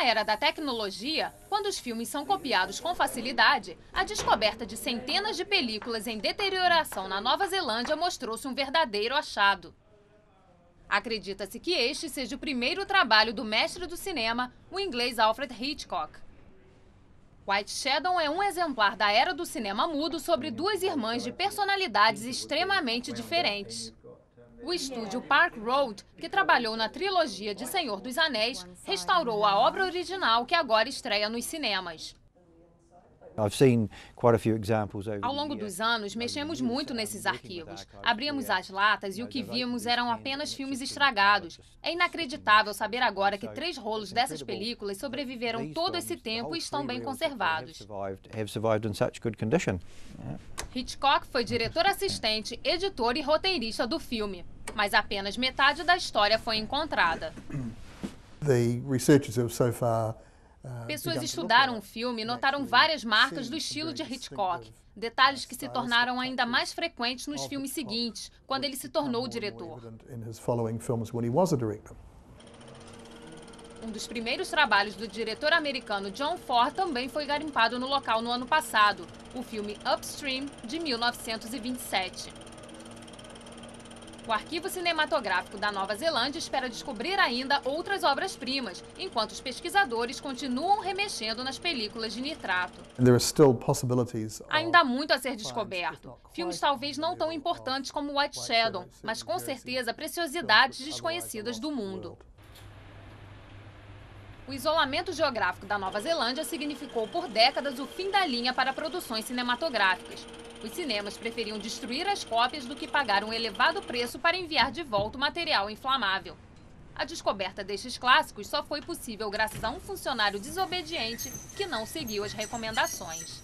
Na era da tecnologia, quando os filmes são copiados com facilidade, a descoberta de centenas de películas em deterioração na Nova Zelândia mostrou-se um verdadeiro achado. Acredita-se que este seja o primeiro trabalho do mestre do cinema, o inglês Alfred Hitchcock. White Shadow é um exemplar da era do cinema mudo sobre duas irmãs de personalidades extremamente diferentes. O estúdio Park Road, que trabalhou na trilogia de Senhor dos Anéis, restaurou a obra original que agora estreia nos cinemas. Ao longo dos anos, mexemos muito nesses arquivos. Abrimos as latas e o que vimos eram apenas filmes estragados. É inacreditável saber agora que 3 rolos dessas películas sobreviveram todo esse tempo e estão bem conservados. Hitchcock foi diretor assistente, editor e roteirista do filme, mas apenas metade da história foi encontrada. Pessoas estudaram o filme e notaram várias marcas do estilo de Hitchcock, detalhes que se tornaram ainda mais frequentes nos filmes seguintes, quando ele se tornou o diretor. Um dos primeiros trabalhos do diretor americano John Ford também foi garimpado no local no ano passado, o filme Upstream, de 1927. O arquivo cinematográfico da Nova Zelândia espera descobrir ainda outras obras-primas, enquanto os pesquisadores continuam remexendo nas películas de nitrato. Ainda há muito a ser descoberto. Filmes talvez não tão importantes como White Shadow, mas com certeza preciosidades desconhecidas do mundo. O isolamento geográfico da Nova Zelândia significou por décadas o fim da linha para produções cinematográficas. Os cinemas preferiam destruir as cópias do que pagar um elevado preço para enviar de volta o material inflamável. A descoberta destes clássicos só foi possível graças a um funcionário desobediente que não seguiu as recomendações.